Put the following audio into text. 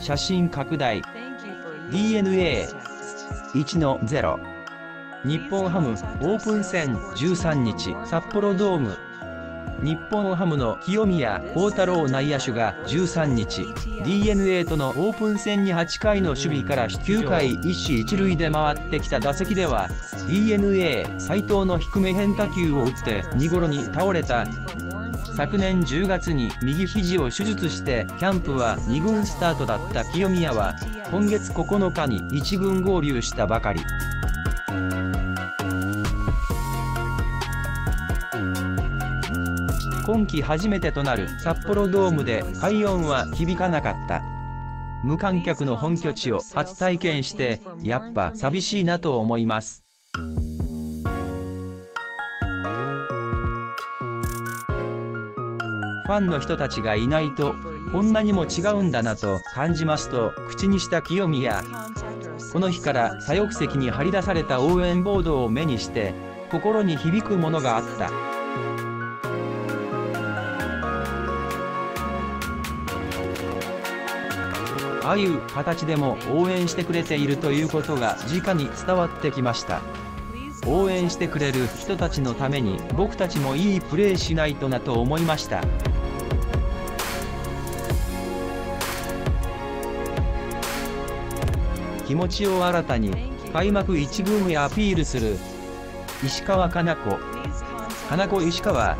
写真拡大 DNA1-0 日本ハムオープン戦13日札幌ドーム。日本ハムの清宮幸太郎内野手が13日 DNA とのオープン戦に8回の守備から9回1死1塁で回ってきた打席では DNA 斎藤の低め変化球を打って2ゴロに倒れた。昨年10月に右肘を手術してキャンプは2軍スタートだった清宮は今月9日に1軍合流したばかり。今季初めてとなる札幌ドームで快音は響かなかった。無観客の本拠地を初体験して、やっぱ寂しいなと思います。ファンの人たちがいないと、こんなにも違うんだなと感じますと口にした清宮。この日から左翼席に張り出された応援ボードを目にして、心に響くものがあった。ああいう形でも応援してくれているということが直に伝わってきました。応援してくれる人たちのために僕たちもいいプレーしないとなと思いました。気持ちを新たに開幕1軍へアピールする石川花子。花子石川。